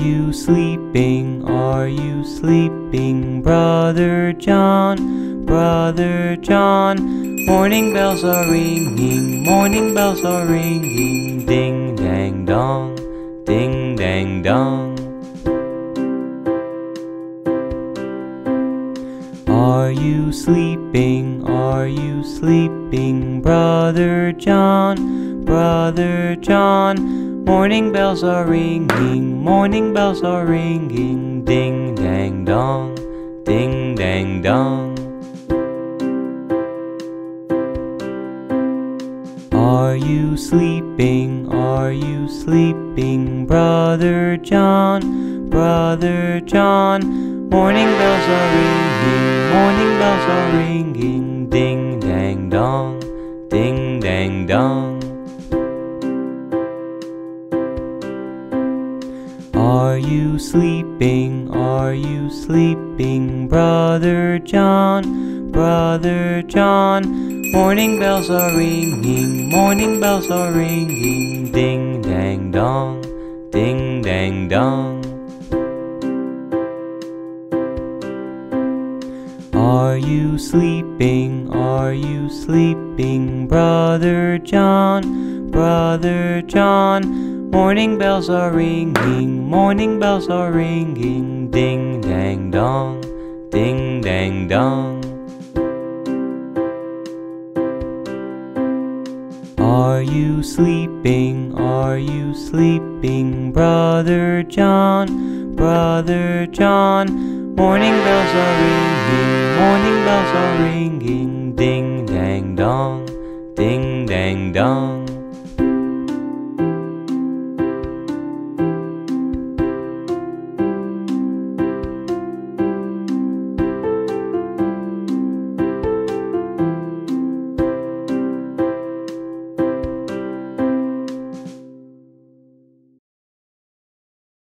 you sleeping? Are you sleeping, Brother John? Brother John, morning bells are ringing, morning bells are ringing, ding dang dong, ding dang dong. Are you sleeping? Are you sleeping, Brother John? Brother John, morning bells are ringing, morning bells are ringing, ding dang dong, ding dang dong. Are you sleeping? Are you sleeping, Brother John? Brother John, morning bells are ringing, morning bells are ringing, ding dang dong, ding dang dong. Are you sleeping? Are you sleeping, Brother John? Brother John, morning bells are ringing, morning bells are ringing, ding dang dong, ding dang dong. Are you sleeping? Are you sleeping, Brother John? Brother John, morning bells are ringing, morning bells are ringing, ding dang dong, ding dang dong. Are you sleeping? Are you sleeping, Brother John? Brother John, morning bells are ringing, morning bells are ringing, ding dang dong, ding dang dong.